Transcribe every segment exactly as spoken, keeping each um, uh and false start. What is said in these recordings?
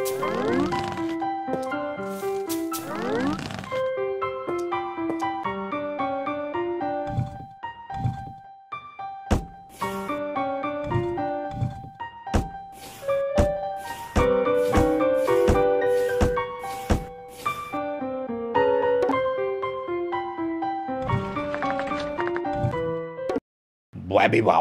Blabby blah.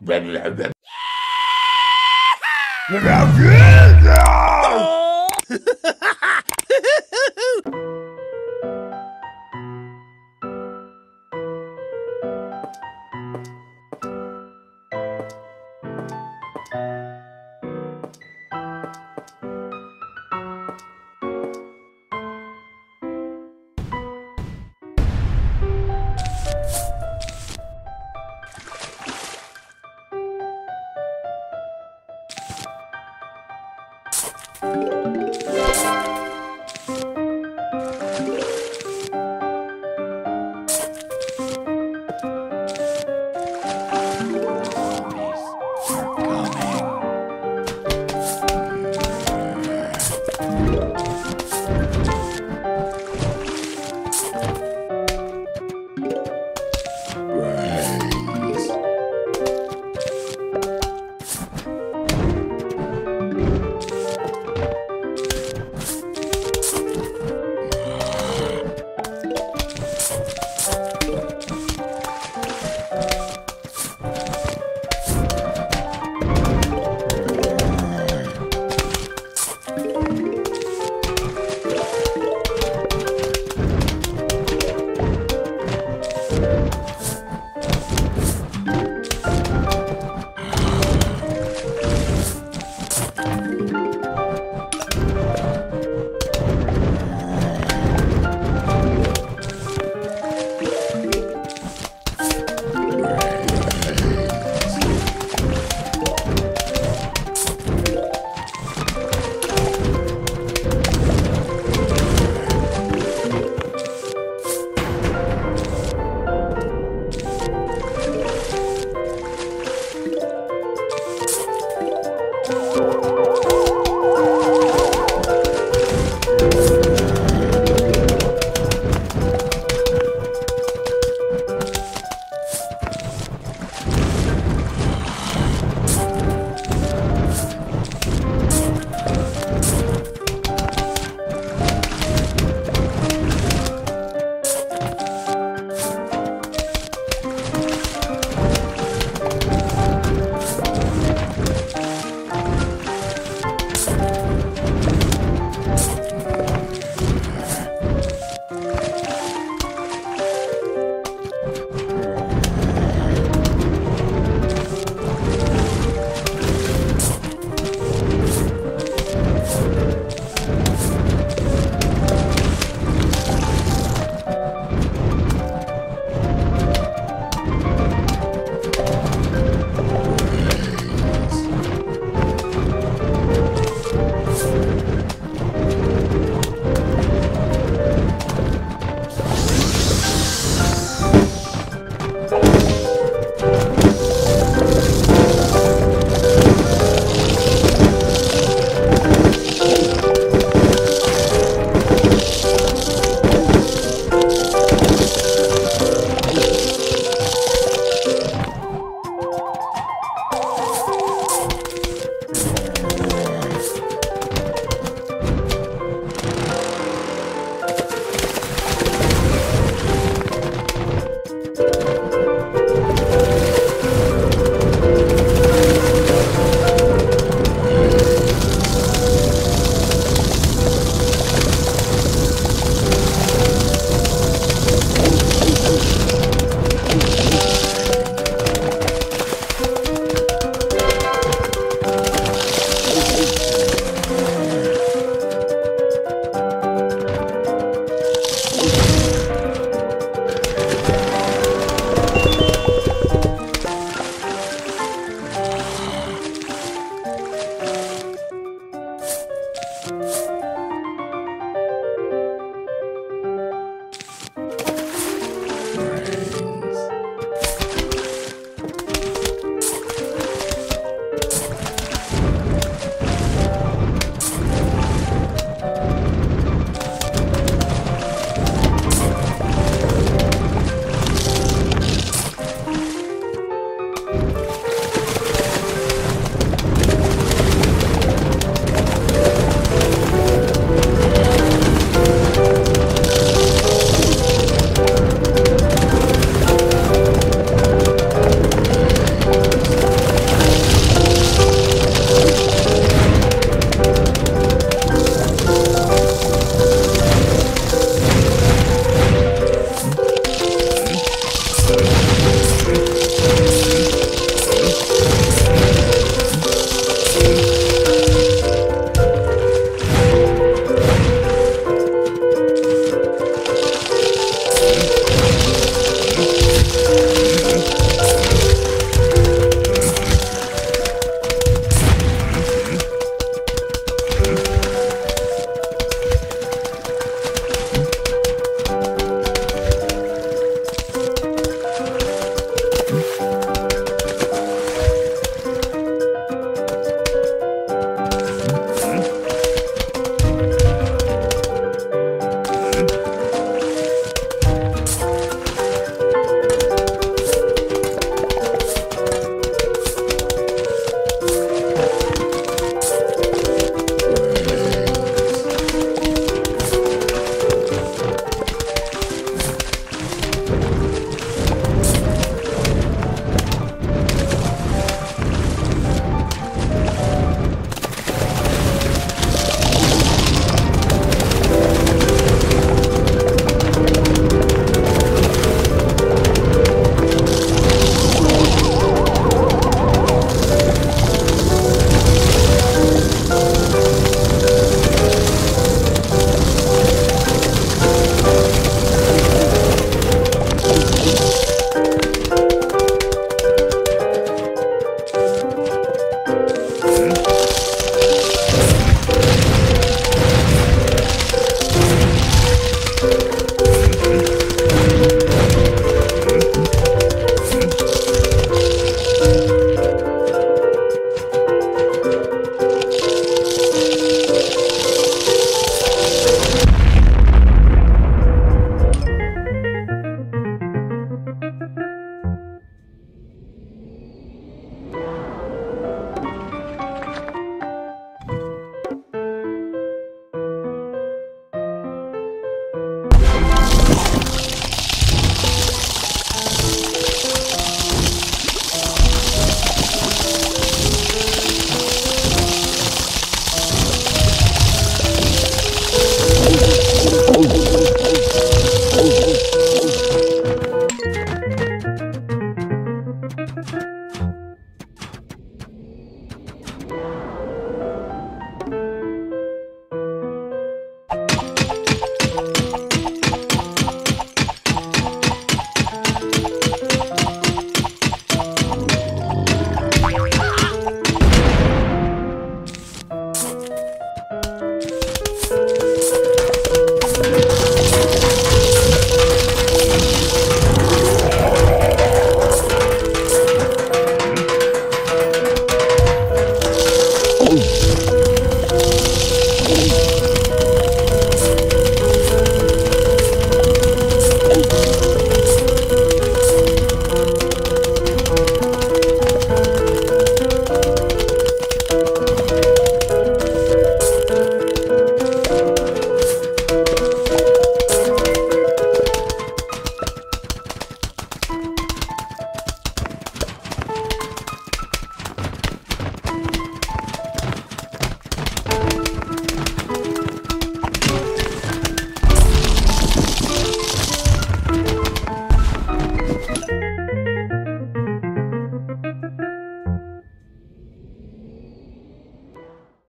You